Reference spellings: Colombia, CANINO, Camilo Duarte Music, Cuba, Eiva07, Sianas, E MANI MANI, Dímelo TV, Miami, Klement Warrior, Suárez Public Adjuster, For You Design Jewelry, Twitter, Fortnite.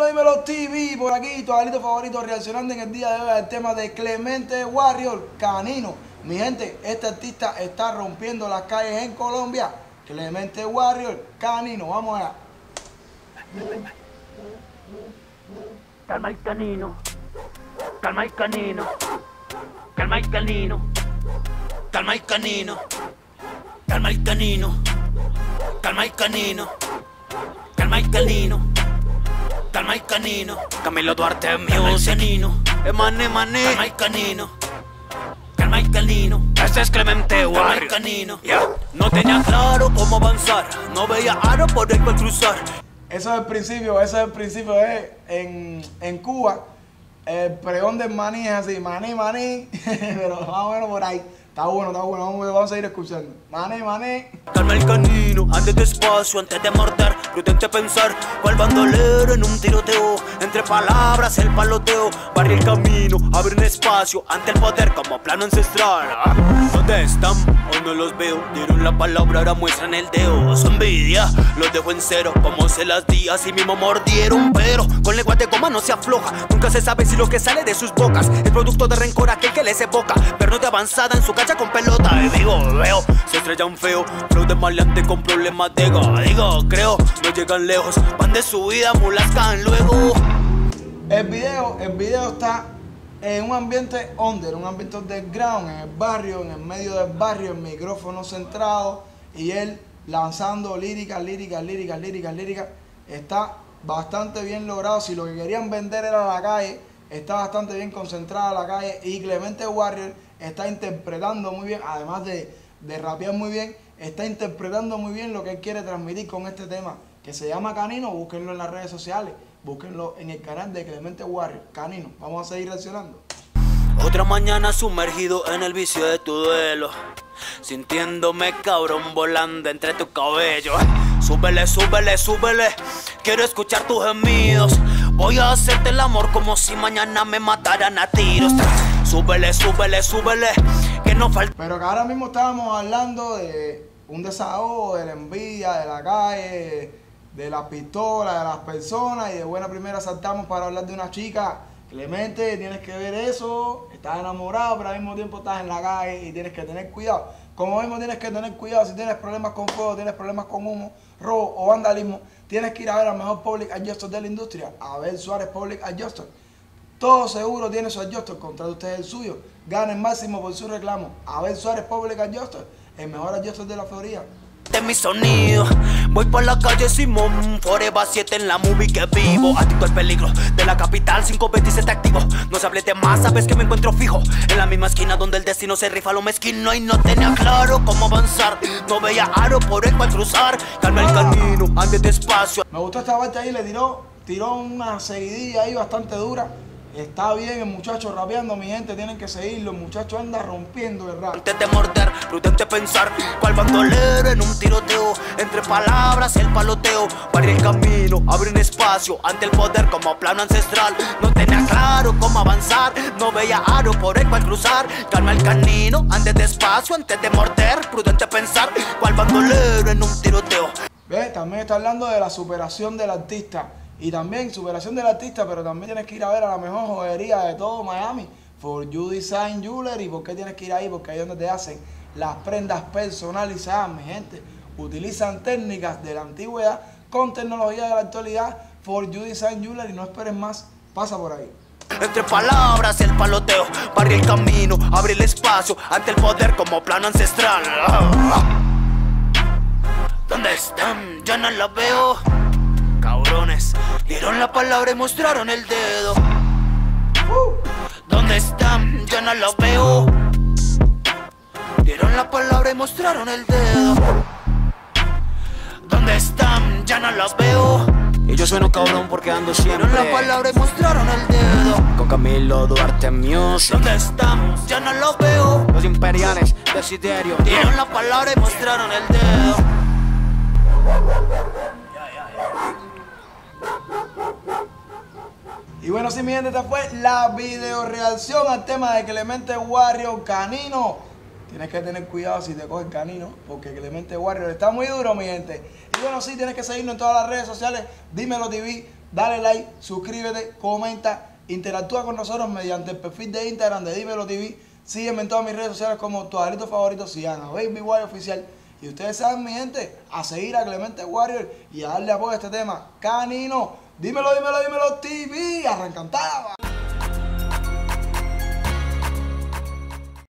Dímelo TV, por aquí, tu abuelito favorito, reaccionando en el día de hoy al tema de Klement Warrior, Canino. Mi gente, este artista está rompiendo las calles en Colombia. Klement Warrior, Canino, vamos allá. Calma el canino, calma el canino, calma el canino, calma el canino, calma el canino, calma el canino, calma el canino. Calma el canino, Camilo Duarte Music. Canino, E Mani Mani. Calma el canino, ese es Klement Warrior. El canino, yeah. No tenía claro cómo avanzar, no veía aro por el cual cruzar. Eso es el principio, en Cuba, el pregón del maní es así, maní, maní, pero más o menos por ahí. Está bueno, vamos a seguir escuchando. Mani, mani. Calma el canino, ande despacio antes de mortar. Prudente pensar, cual bandolero en un tiroteo. Entre palabras el paloteo, barre el camino, abre un espacio ante el poder como plano ancestral. ¿Dónde están? Hoy no los veo. Dieron la palabra, ahora muestran el dedo. Su envidia, los dejo en cero. Como se las di, así mismo mordieron. Pero con lenguas de goma no se afloja. Nunca se sabe si lo que sale de sus bocas es producto de rencor aquel que les evoca. Pero de avanzada en su casa con pelota, digo, veo, se estrellan feo, flow de maleante con problemas de ego, digo, creo, no llegan lejos, van de su vida, mulascan luego. El video está en un ambiente underground, en el barrio, en el medio del barrio, el micrófono centrado, y él lanzando líricas, está bastante bien logrado. Si lo que querían vender era la calle, está bastante bien concentrada la calle, y Klement Warrior está interpretando muy bien, además de rapear muy bien, está interpretando muy bien lo que él quiere transmitir con este tema, que se llama Canino. Búsquenlo en las redes sociales, búsquenlo en el canal de Klement Warrior, Canino. Vamos a seguir reaccionando. Otra mañana sumergido en el vicio de tu duelo, sintiéndome cabrón volando entre tus cabellos. Súbele, quiero escuchar tus gemidos. Voy a hacerte el amor como si mañana me mataran a tiros. Súbele, que no falta. Pero que ahora mismo estábamos hablando de un desahogo, de la envidia, de la calle, de las pistolas, de las personas. Y de buena primera saltamos para hablar de una chica. Klement, tienes que ver eso. Estás enamorado, pero al mismo tiempo estás en la calle y tienes que tener cuidado. Como mismo tienes que tener cuidado si tienes problemas con fuego, tienes problemas con humo, robo o vandalismo. Tienes que ir a ver al mejor Public Adjuster de la industria, a ver Suárez Public Adjuster. Todo seguro tiene su adjuster, contrate usted el suyo, gana el máximo por su reclamo. A ver Suárez Public Adjuster, el mejor adjuster de la Florida. De mi sonido, voy por la calle Simón, Forever 7 en la movie que vivo. Adicto al peligro, de la capital 527 activo. No se hable de más, sabes que me encuentro fijo en la misma esquina donde el destino se rifa lo mezquino. Y no tenía claro cómo avanzar, no veía aro por el cual cruzar. Calma el camino, ande despacio. Me gustó esta parte ahí, le tiró una seguidilla ahí bastante dura. Está bien el muchacho rapeando, mi gente, tienen que seguirlo. El muchacho anda rompiendo el rap. Antes de morder, prudente pensar, cual bandolero en un tiroteo. Entre palabras el paloteo, barre el camino, abre un espacio ante el poder como plano ancestral. No tenía claro cómo avanzar, no veía aro por el cual cruzar. Calma el canino, ande despacio, antes de morder, prudente pensar, cual bandolero en un tiroteo. ¿Ves? También está hablando de la superación del artista. Y también superación del artista, pero también tienes que ir a ver a la mejor joyería de todo Miami, For You Design Jewelry. ¿Por qué tienes que ir ahí? Porque ahí es donde te hacen las prendas personalizadas, mi gente. Utilizan técnicas de la antigüedad con tecnología de la actualidad. For You Design Jewelry, no esperes más, pasa por ahí. Entre palabras el paloteo, barre el camino, abre el espacio ante el poder como plano ancestral. ¿Dónde están? Yo no los veo. Cabrones, dieron la palabra y mostraron el dedo. ¿Dónde están? Yo no los veo. Dieron la palabra y mostraron el dedo. ¿Dónde están? Yo no los veo. Y yo sueno cabrón porque ando siempre. Dieron la palabra y mostraron el dedo. Con Camilo Duarte Music. ¿Dónde están? Yo no los veo. Los imperiales de Siderio. Dieron la palabra y mostraron el dedo. Y bueno, sí, mi gente, esta fue la video reacción al tema de Klement Warrior, Canino. Tienes que tener cuidado si te coge el canino, porque Klement Warrior está muy duro, mi gente. Y bueno, sí, tienes que seguirnos en todas las redes sociales. Dímelo TV, dale like, suscríbete, comenta, interactúa con nosotros mediante el perfil de Instagram de Dímelo TV, sígueme en todas mis redes sociales como tu adicto favorito Sianas, Baby Warrior Oficial. Y ustedes saben, mi gente, a seguir a Klement Warrior y a darle apoyo a este tema. Canino, dímelo, dímelo, dímelo TV, arrancantaba.